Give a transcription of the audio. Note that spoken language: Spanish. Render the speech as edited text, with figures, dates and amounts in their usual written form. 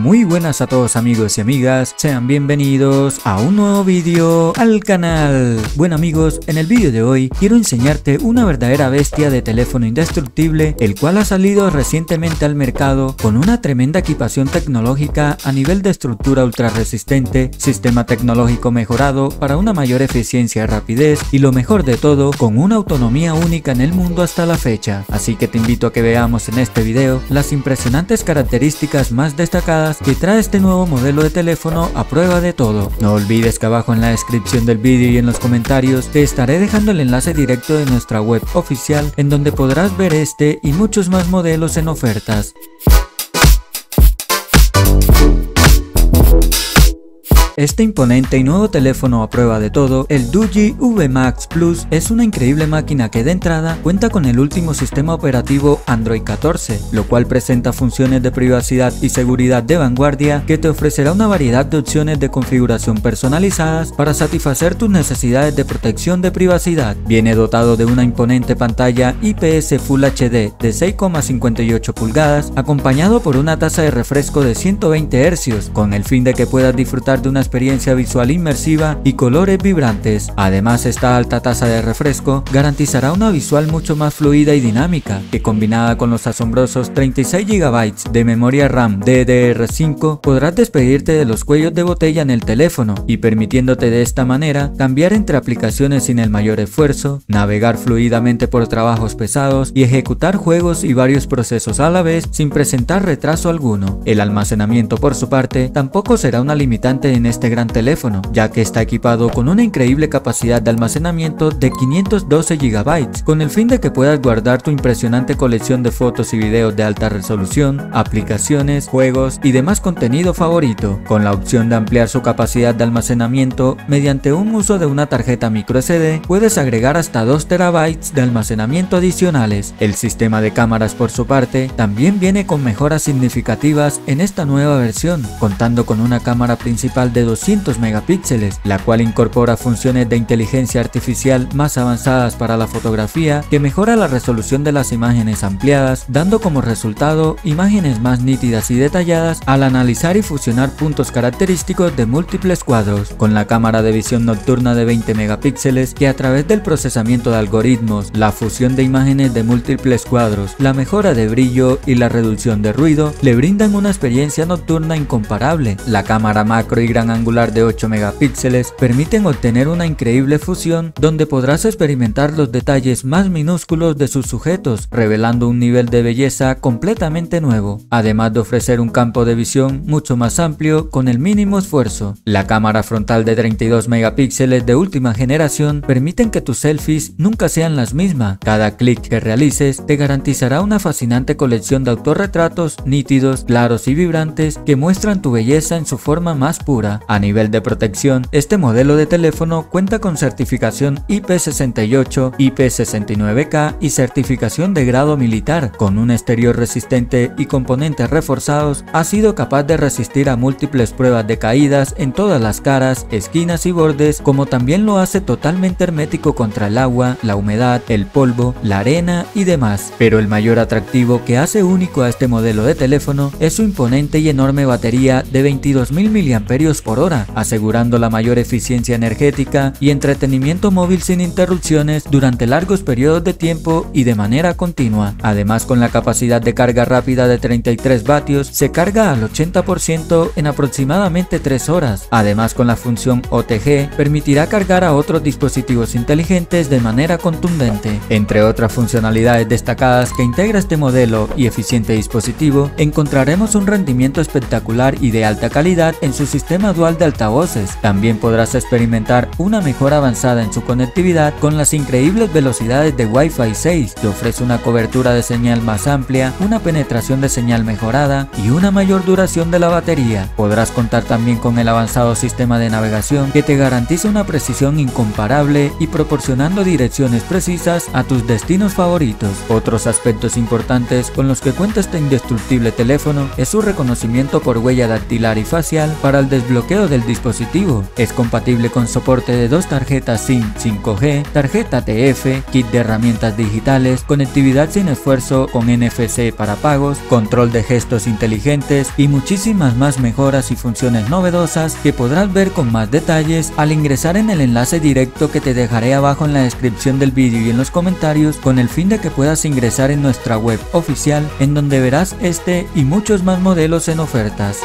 Muy buenas a todos amigos y amigas, sean bienvenidos a un nuevo vídeo al canal. Bueno amigos, en el vídeo de hoy quiero enseñarte una verdadera bestia de teléfono indestructible, el cual ha salido recientemente al mercado con una tremenda equipación tecnológica a nivel de estructura ultra resistente, sistema tecnológico mejorado para una mayor eficiencia y rapidez, y lo mejor de todo, con una autonomía única en el mundo hasta la fecha. Así que te invito a que veamos en este vídeo las impresionantes características más destacadas que trae este nuevo modelo de teléfono a prueba de todo. No olvides que abajo en la descripción del vídeo y en los comentarios te estaré dejando el enlace directo de nuestra web oficial, en donde podrás ver este y muchos más modelos en ofertas. Este imponente y nuevo teléfono a prueba de todo, el Doogee V Max Plus, es una increíble máquina que de entrada cuenta con el último sistema operativo Android 14, lo cual presenta funciones de privacidad y seguridad de vanguardia que te ofrecerá una variedad de opciones de configuración personalizadas para satisfacer tus necesidades de protección de privacidad. Viene dotado de una imponente pantalla IPS Full HD de 6,58 pulgadas, acompañado por una tasa de refresco de 120 Hz, con el fin de que puedas disfrutar de una experiencia visual inmersiva y colores vibrantes. Además, esta alta tasa de refresco garantizará una visual mucho más fluida y dinámica, que combinada con los asombrosos 36 GB de memoria RAM DDR5 podrás despedirte de los cuellos de botella en el teléfono, y permitiéndote de esta manera cambiar entre aplicaciones sin el mayor esfuerzo, navegar fluidamente por trabajos pesados y ejecutar juegos y varios procesos a la vez sin presentar retraso alguno. El almacenamiento, por su parte, tampoco será una limitante en este gran teléfono, ya que está equipado con una increíble capacidad de almacenamiento de 512 GB, con el fin de que puedas guardar tu impresionante colección de fotos y videos de alta resolución, aplicaciones, juegos y demás contenido favorito, con la opción de ampliar su capacidad de almacenamiento mediante un uso de una tarjeta microSD. Puedes agregar hasta 2 TB de almacenamiento adicionales. El sistema de cámaras, por su parte, también viene con mejoras significativas en esta nueva versión, contando con una cámara principal de 200 megapíxeles, la cual incorpora funciones de inteligencia artificial más avanzadas para la fotografía, que mejora la resolución de las imágenes ampliadas, dando como resultado imágenes más nítidas y detalladas al analizar y fusionar puntos característicos de múltiples cuadros. Con la cámara de visión nocturna de 20 megapíxeles, que a través del procesamiento de algoritmos, la fusión de imágenes de múltiples cuadros, la mejora de brillo y la reducción de ruido, le brindan una experiencia nocturna incomparable. La cámara macro y gran angular de 8 megapíxeles permiten obtener una increíble fusión, donde podrás experimentar los detalles más minúsculos de sus sujetos, revelando un nivel de belleza completamente nuevo, además de ofrecer un campo de visión mucho más amplio con el mínimo esfuerzo. La cámara frontal de 32 megapíxeles de última generación permiten que tus selfies nunca sean las mismas. Cada clic que realices te garantizará una fascinante colección de autorretratos nítidos, claros y vibrantes, que muestran tu belleza en su forma más pura. A nivel de protección, este modelo de teléfono cuenta con certificación IP68, IP69K y certificación de grado militar. Con un exterior resistente y componentes reforzados, ha sido capaz de resistir a múltiples pruebas de caídas en todas las caras, esquinas y bordes, como también lo hace totalmente hermético contra el agua, la humedad, el polvo, la arena y demás. Pero el mayor atractivo que hace único a este modelo de teléfono es su imponente y enorme batería de 22.000 mAh por hora, asegurando la mayor eficiencia energética y entretenimiento móvil sin interrupciones durante largos periodos de tiempo y de manera continua. Además, con la capacidad de carga rápida de 33 vatios, se carga al 80% en aproximadamente 3 horas. Además, con la función OTG, permitirá cargar a otros dispositivos inteligentes de manera contundente. Entre otras funcionalidades destacadas que integra este modelo y eficiente dispositivo, encontraremos un rendimiento espectacular y de alta calidad en su sistema dual de altavoces. También podrás experimentar una mejora avanzada en su conectividad con las increíbles velocidades de Wi-Fi 6, que ofrece una cobertura de señal más amplia, una penetración de señal mejorada y una mayor duración de la batería. Podrás contar también con el avanzado sistema de navegación, que te garantiza una precisión incomparable y proporcionando direcciones precisas a tus destinos favoritos. Otros aspectos importantes con los que cuenta este indestructible teléfono es su reconocimiento por huella dactilar y facial para el desbloqueo bloqueo del dispositivo. Es compatible con soporte de 2 tarjetas SIM 5G, tarjeta TF, kit de herramientas digitales, conectividad sin esfuerzo con NFC para pagos, control de gestos inteligentes y muchísimas más mejoras y funciones novedosas que podrás ver con más detalles al ingresar en el enlace directo que te dejaré abajo en la descripción del vídeo y en los comentarios, con el fin de que puedas ingresar en nuestra web oficial en donde verás este y muchos más modelos en ofertas.